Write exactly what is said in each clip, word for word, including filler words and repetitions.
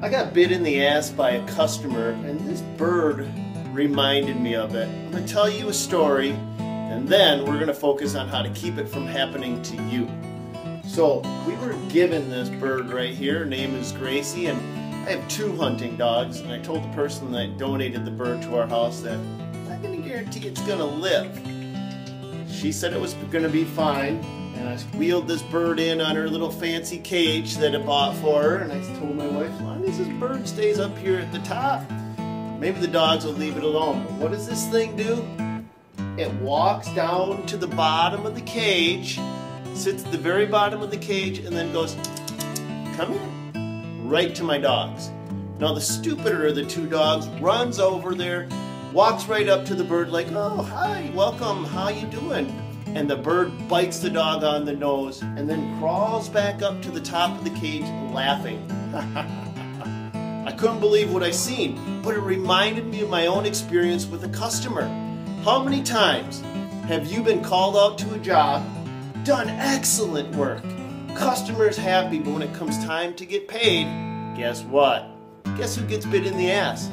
I got bit in the ass by a customer, and this bird reminded me of it. I'm going to tell you a story, and then we're going to focus on how to keep it from happening to you. So we were given this bird right here. Her name is Gracie, and I have two hunting dogs, and I told the person that donated the bird to our house that I'm not going to guarantee it's going to live. She said it was going to be fine. And I wheeled this bird in on her little fancy cage that I bought for her, and I told my wife, as long as this bird stays up here at the top, maybe the dogs will leave it alone. But what does this thing do? It walks down to the bottom of the cage, sits at the very bottom of the cage, and then goes, come here, right to my dogs. Now the stupider of the two dogs runs over there, walks right up to the bird like, oh, hi, welcome, how you doing? And the bird bites the dog on the nose and then crawls back up to the top of the cage laughing. I couldn't believe what I seen, but it reminded me of my own experience with a customer. How many times have you been called out to a job, done excellent work, customer's happy, but when it comes time to get paid, guess what? Guess who gets bit in the ass?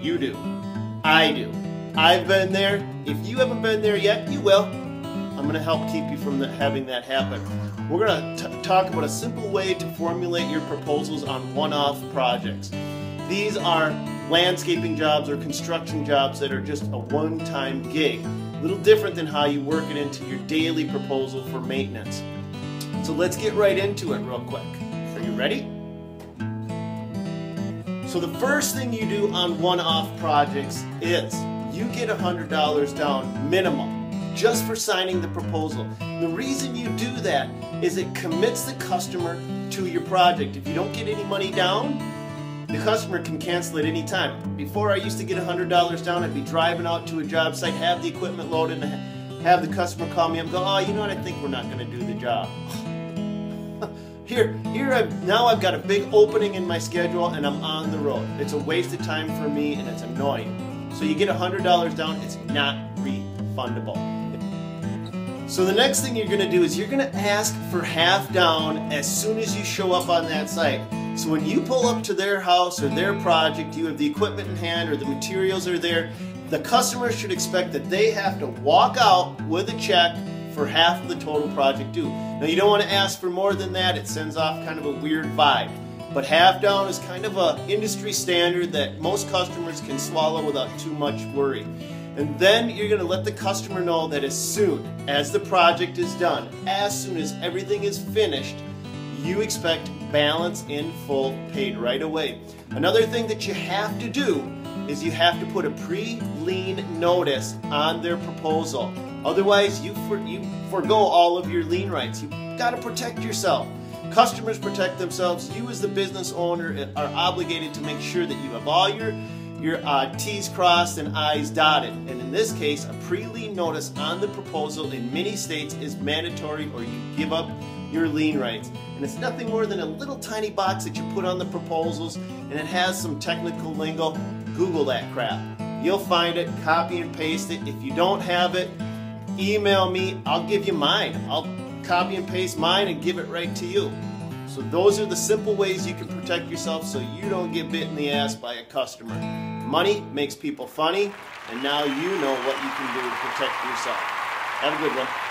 You do. I do. I've been there. If you haven't been there yet, you will. I'm going to help keep you from the, having that happen. We're going to t talk about a simple way to formulate your proposals on one-off projects. These are landscaping jobs or construction jobs that are just a one-time gig. A little different than how you work it into your daily proposal for maintenance. So let's get right into it real quick. Are you ready? So the first thing you do on one-off projects is you get one hundred dollars down minimum, just for signing the proposal. The reason you do that is it commits the customer to your project. If you don't get any money down, the customer can cancel at any time. Before I used to get one hundred dollars down, I'd be driving out to a job site, have the equipment loaded, and have the customer call me up and go, oh, you know what, I think we're not gonna do the job. here, here I've, now I've got a big opening in my schedule and I'm on the road. It's a waste of time for me and it's annoying. So you get one hundred dollars down, it's not refundable. So the next thing you're going to do is you're going to ask for half down as soon as you show up on that site. So when you pull up to their house or their project, you have the equipment in hand or the materials are there, the customer should expect that they have to walk out with a check for half of the total project due. Now you don't want to ask for more than that, it sends off kind of a weird vibe. But half down is kind of an industry standard that most customers can swallow without too much worry. And then you're going to let the customer know that as soon as the project is done, as soon as everything is finished, you expect balance in full paid right away. Another thing that you have to do is you have to put a pre-lien notice on their proposal. Otherwise, you, for, you forego all of your lien rights. You've got to protect yourself. Customers protect themselves. You as the business owner are obligated to make sure that you have all your your uh, T's crossed and I's dotted. And in this case, a pre-lien notice on the proposal in many states is mandatory or you give up your lien rights. And it's nothing more than a little tiny box that you put on the proposals and it has some technical lingo. Google that crap. You'll find it, copy and paste it. If you don't have it, email me, I'll give you mine. I'll copy and paste mine and give it right to you. So those are the simple ways you can protect yourself so you don't get bit in the ass by a customer. Money makes people funny, and now you know what you can do to protect yourself. Have a good one.